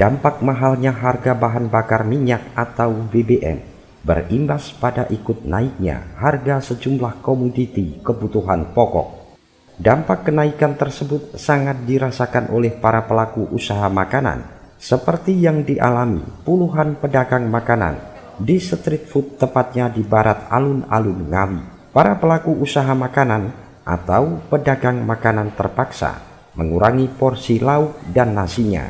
dampak mahalnya harga bahan bakar minyak atau BBM berimbas pada ikut naiknya harga sejumlah komoditi kebutuhan pokok. Dampak kenaikan tersebut sangat dirasakan oleh para pelaku usaha makanan, seperti yang dialami puluhan pedagang makanan di street food, tepatnya di barat alun-alun Ngawi. Para pelaku usaha makanan atau pedagang makanan terpaksa mengurangi porsi lauk dan nasinya,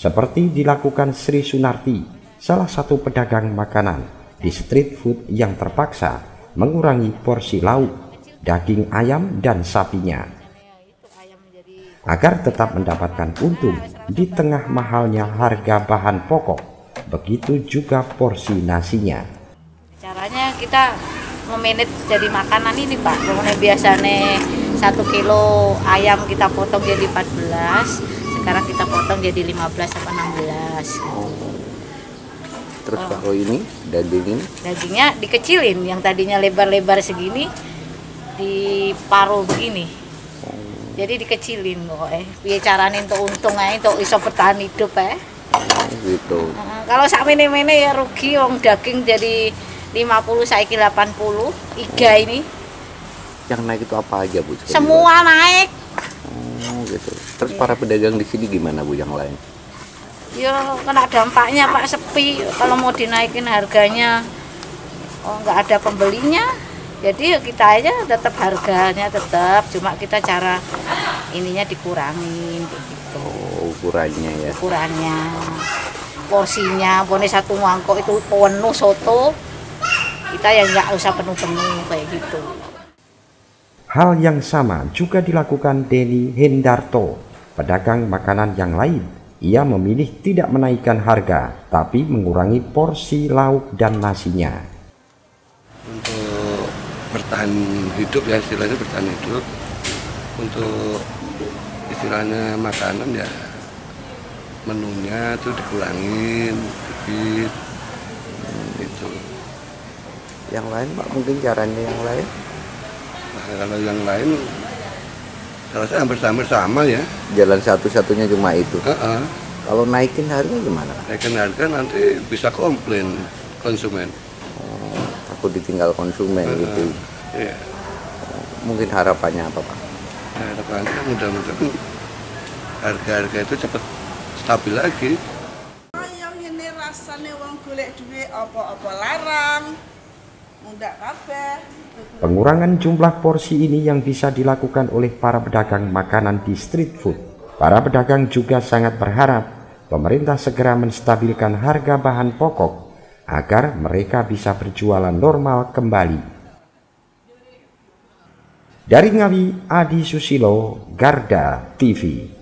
seperti dilakukan Sri Sunarti, salah satu pedagang makanan di street food yang terpaksa mengurangi porsi lauk, daging ayam dan sapinya agar tetap mendapatkan untung di tengah mahalnya harga bahan pokok. Begitu juga porsi nasinya. Caranya kita memanage jadi makanan ini, Pak. Karena biasanya 1 kilo ayam kita potong jadi 14, sekarang kita potong jadi 15 atau 16. Terus kalau ini dagingnya dikecilin, yang tadinya lebar-lebar segini diparuh begini. Jadi dikecilin pokoknya. Biar caranya untuk untung aja, untuk iso bertahan hidup ya. Gitu. Kalau sak mene-mene ya rugi, wong daging jadi 50 saiki 80, iga ini. Yang naik itu apa aja, Bu? Semua naik. Gitu. Terus para pedagang di sini gimana, Bu, yang lain? Ya kena dampaknya, Pak, sepi. Kalau mau dinaikin harganya nggak ada pembelinya. Jadi kita aja tetap harganya tetap, cuma kita cara ininya dikurangin gitu. Ukurannya ya. Ukurannya. Porsinya, pone satu mangkok itu penuh soto. Kita yang nggak usah penuh-penuh kayak gitu. Hal yang sama juga dilakukan Deni Hendarto, pedagang makanan yang lain. Ia memilih tidak menaikkan harga, tapi mengurangi porsi lauk dan nasinya. Untuk bertahan hidup ya, istilahnya bertahan hidup. Untuk istilahnya makanan ya, menunya itu dikurangin sedikit itu. Yang lain, Pak, mungkin caranya yang lain. Nah, kalau yang lain kalau saya hampir sama ya, jalan satu-satunya cuma itu. Kalau naikin harga gimana? Naikin harga nanti bisa komplain konsumen. Aku ditinggal konsumen gitu. Iya. Mungkin harapannya apa, Pak? Harapannya mudah-mudahan harga-harga itu cepat stabil lagi. Ayam ini rasanya wong golek duit apa-apa larang. Pengurangan jumlah porsi ini yang bisa dilakukan oleh para pedagang makanan di street food. Para pedagang juga sangat berharap pemerintah segera menstabilkan harga bahan pokok agar mereka bisa berjualan normal kembali. Dari Ngawi, Adi Susilo, Garda TV.